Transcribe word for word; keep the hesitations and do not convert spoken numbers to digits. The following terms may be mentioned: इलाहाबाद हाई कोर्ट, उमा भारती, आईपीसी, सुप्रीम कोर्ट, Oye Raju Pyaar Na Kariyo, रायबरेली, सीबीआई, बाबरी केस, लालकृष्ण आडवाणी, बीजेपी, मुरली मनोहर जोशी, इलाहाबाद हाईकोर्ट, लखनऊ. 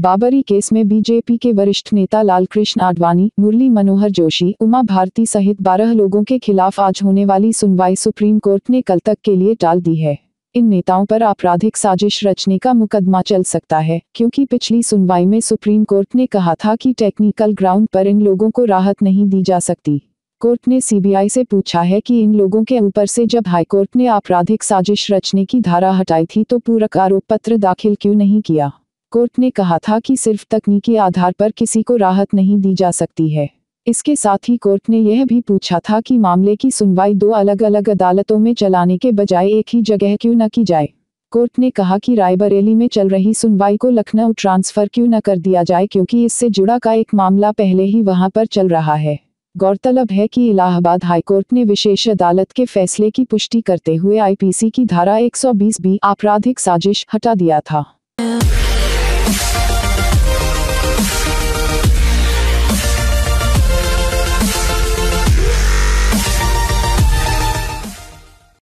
बाबरी केस में बीजेपी के वरिष्ठ नेता लालकृष्ण आडवाणी, मुरली मनोहर जोशी, उमा भारती सहित बारह लोगों के खिलाफ आज होने वाली सुनवाई सुप्रीम कोर्ट ने कल तक के लिए टाल दी है। इन नेताओं पर आपराधिक साजिश रचने का मुकदमा चल सकता है, क्योंकि पिछली सुनवाई में सुप्रीम कोर्ट ने कहा था कि टेक्निकल ग्राउंड पर इन लोगों को राहत नहीं दी जा सकती। कोर्ट ने सीबीआई से पूछा है कि इन लोगों के ऊपर से जब हाईकोर्ट ने आपराधिक साजिश रचने की धारा हटाई थी तो पूरक आरोप पत्र दाखिल क्यों नहीं किया। कोर्ट ने कहा था कि सिर्फ तकनीकी आधार पर किसी को राहत नहीं दी जा सकती है। इसके साथ ही कोर्ट ने यह भी पूछा था कि मामले की सुनवाई दो अलग अलग अदालतों में चलाने के बजाय एक ही जगह क्यों न की जाए। कोर्ट ने कहा कि रायबरेली में चल रही सुनवाई को लखनऊ ट्रांसफर क्यों न कर दिया जाए, क्योंकि इससे जुड़ा का एक मामला पहले ही वहां पर चल रहा है। गौरतलब है कि इलाहाबाद हाई कोर्ट ने विशेष अदालत के फैसले की पुष्टि करते हुए आईपीसी की धारा एक सौ बीस बी आपराधिक साजिश हटा दिया था।